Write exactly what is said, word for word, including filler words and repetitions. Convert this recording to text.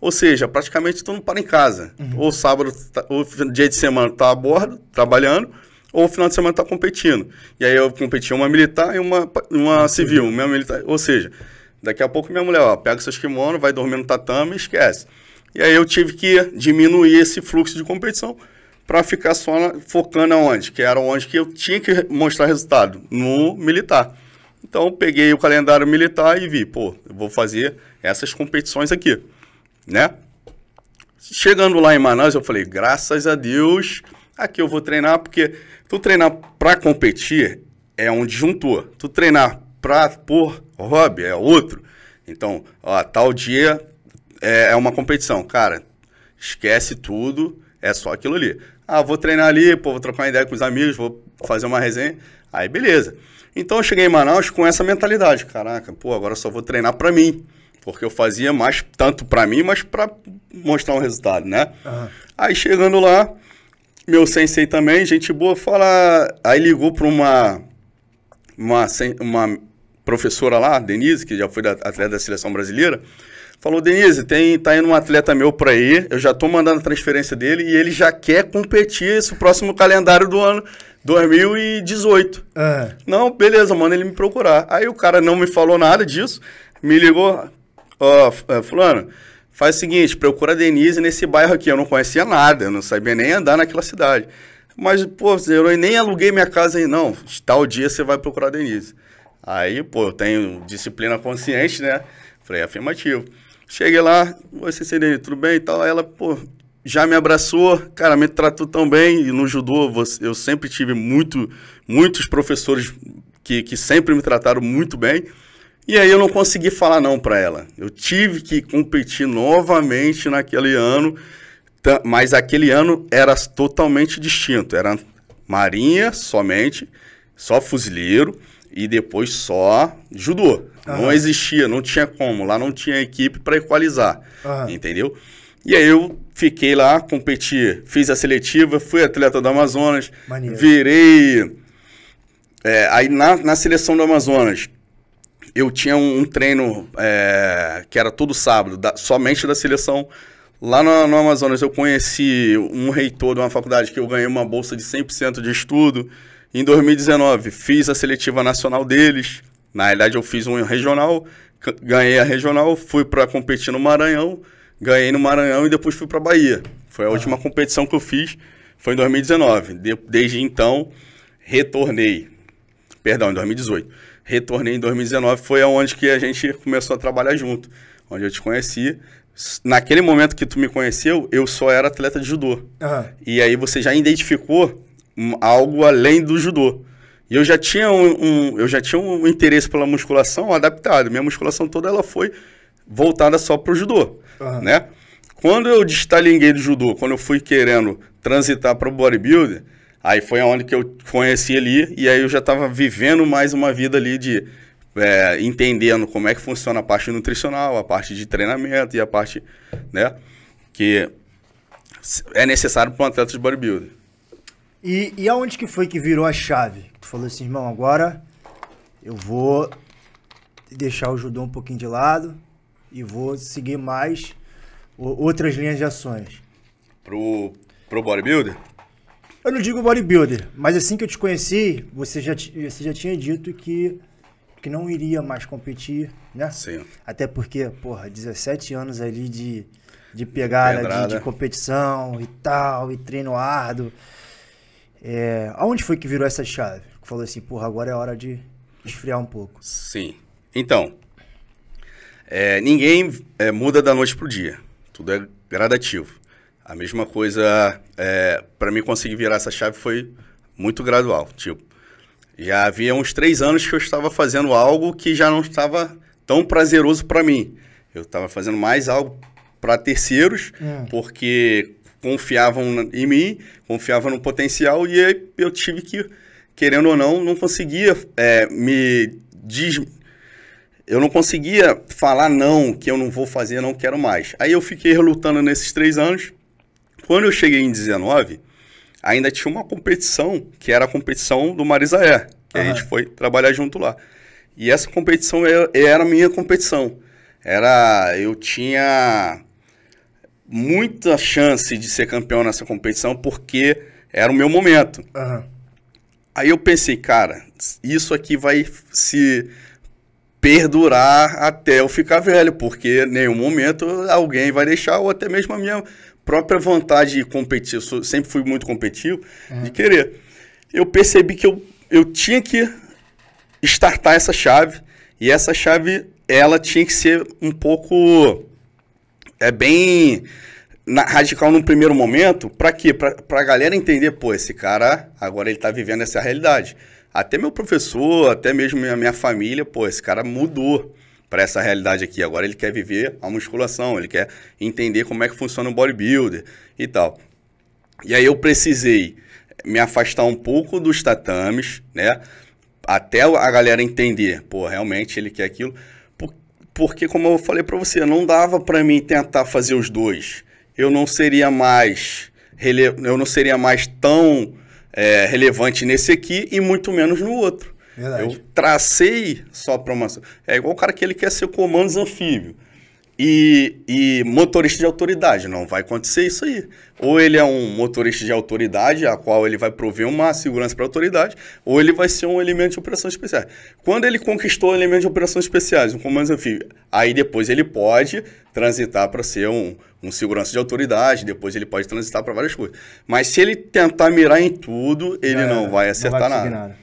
Ou seja, praticamente tu não para em casa. Uhum. Ou sábado, ou dia de semana tá a bordo, trabalhando, ou final de semana tá competindo. E aí eu competi uma militar e uma, uma civil, uma militar. Ou seja, daqui a pouco minha mulher, ó, pega seus kimono, vai dormir no tatame e esquece. E aí eu tive que diminuir esse fluxo de competição para ficar só na, focando aonde, que era onde que eu tinha que mostrar resultado, no militar. Então eu peguei o calendário militar e vi, pô, eu vou fazer essas competições aqui, né? Chegando lá em Manaus, eu falei, graças a Deus, aqui eu vou treinar, porque tu treinar para competir é um disjuntor, tu treinar pra, por hobby é outro. Então, ó, tal dia é, é uma competição, cara, esquece tudo, é só aquilo ali. Ah, vou treinar ali, pô, vou trocar uma ideia com os amigos, vou fazer uma resenha, aí beleza. Então eu cheguei em Manaus com essa mentalidade, caraca, pô, agora eu só vou treinar pra mim. Porque eu fazia mais, tanto pra mim, mas pra mostrar um resultado, né? Uhum. Aí chegando lá, meu sensei também, gente boa, fala... Aí ligou pra uma, uma, uma professora lá, Denise, que já foi da, atleta da seleção brasileira. Falou, Denise, tem, tá indo um atleta meu pra aí, eu já tô mandando a transferência dele e ele já quer competir esse próximo calendário do ano dois mil e dezoito. Uhum. Não, beleza, mano, ele me procurar. Aí o cara não me falou nada disso, me ligou... Ó, oh, fulano, faz o seguinte, procura a Denise nesse bairro aqui. Eu não conhecia nada, eu não sabia nem andar naquela cidade. Mas, pô, eu nem aluguei minha casa aí, não. Tal dia você vai procurar a Denise. Aí, pô, eu tenho disciplina consciente, né? Falei, afirmativo. Cheguei lá, você sei, Denise, tudo bem e tal. Aí ela, pô, já me abraçou, cara, me tratou tão bem. E no judô, eu sempre tive muito, muitos professores que, que sempre me trataram muito bem. E aí eu não consegui falar não para ela. Eu tive que competir novamente naquele ano, mas aquele ano era totalmente distinto. Era marinha somente, só fuzileiro e depois só judô. Uhum. Não existia, não tinha como. Lá não tinha equipe para equalizar, uhum. Entendeu? E aí eu fiquei lá, competi, fiz a seletiva, fui atleta do Amazonas, Mania. virei... É, aí na, na seleção do Amazonas... Eu tinha um, um treino é, que era todo sábado, da, somente da seleção. Lá no, no Amazonas eu conheci um reitor de uma faculdade que eu ganhei uma bolsa de cem por cento de estudo. Em dois mil e dezenove fiz a seletiva nacional deles. Na realidade eu fiz um regional, ganhei a regional, fui para competir no Maranhão, ganhei no Maranhão e depois fui para Bahia. Foi a ah. última competição que eu fiz, foi em dois mil e dezenove. De, desde então, retornei. Perdão, em dois mil e dezoito. Retornei em dois mil e dezenove, foi aonde que a gente começou a trabalhar junto, onde eu te conheci. Naquele momento que tu me conheceu, eu só era atleta de judô. Uhum. E aí você já identificou algo além do judô. E eu já tinha um, um, eu já tinha um interesse pela musculação adaptado. Minha musculação toda ela foi voltada só para o judô, uhum. né? Quando eu destalinguei do judô, quando eu fui querendo transitar para o bodybuilder, aí foi aonde que eu conheci ali, e aí eu já estava vivendo mais uma vida ali de... É, entendendo como é que funciona a parte nutricional, a parte de treinamento e a parte, né? Que é necessário para um atleta de bodybuilder. E, e aonde que foi que virou a chave? Tu falou assim, irmão, agora eu vou deixar o judô um pouquinho de lado e vou seguir mais outras linhas de ações. Pro, pro bodybuilder? Eu não digo bodybuilder, mas assim que eu te conheci, você já, você já tinha dito que, que não iria mais competir, né? Sim. Até porque, porra, dezessete anos ali de, de pegada, de, de competição e tal, e treino árduo. É, aonde foi que virou essa chave? Que falou assim, porra, agora é hora de esfriar um pouco. Sim. Então, é, ninguém é, muda da noite pro dia. Tudo é gradativo. A mesma coisa, é, para mim conseguir virar essa chave foi muito gradual, tipo, já havia uns três anos que eu estava fazendo algo que já não estava tão prazeroso para mim. Eu estava fazendo mais algo para terceiros, hum. porque confiavam em mim, confiavam no potencial e aí eu tive que, querendo ou não, não conseguia é, me des... Eu não conseguia falar não, que eu não vou fazer, não quero mais. Aí eu fiquei relutando nesses três anos. Quando eu cheguei em dezenove, ainda tinha uma competição, que era a competição do Marisaé, que uhum. a gente foi trabalhar junto lá. E essa competição era, era a minha competição. Era, eu tinha muita chance de ser campeão nessa competição, porque era o meu momento. Uhum. Aí eu pensei, cara, isso aqui vai se perdurar até eu ficar velho, porque em nenhum momento alguém vai deixar, ou até mesmo a minha própria vontade de competir. Eu sempre fui muito competitivo, uhum. de querer. Eu percebi que eu, eu tinha que startar essa chave, e essa chave, ela tinha que ser um pouco... É bem na, radical no primeiro momento, para quê? Para a galera entender, pô, esse cara, agora ele tá vivendo essa realidade. Até meu professor, até mesmo minha, minha família, pô, esse cara mudou para essa realidade aqui. Agora ele quer viver a musculação, ele quer entender como é que funciona o bodybuilder e tal. E aí eu precisei me afastar um pouco dos tatames, né? Até a galera entender, pô, realmente ele quer aquilo. Porque, como eu falei para você, não dava para mim tentar fazer os dois. Eu não seria mais, rele... eu não seria mais tão é, relevante nesse aqui e muito menos no outro. Verdade. Eu tracei só para uma... É igual o cara que ele quer ser comandos anfíbio e, e motorista de autoridade. Não vai acontecer isso aí. Ou ele é um motorista de autoridade, a qual ele vai prover uma segurança para a autoridade, ou ele vai ser um elemento de operações especiais. Quando ele conquistou o elemento de operações especiais, um comando anfíbio, aí depois ele pode transitar para ser um, um segurança de autoridade, depois ele pode transitar para várias coisas. Mas se ele tentar mirar em tudo, ele é, não vai acertar não vai nada. nada.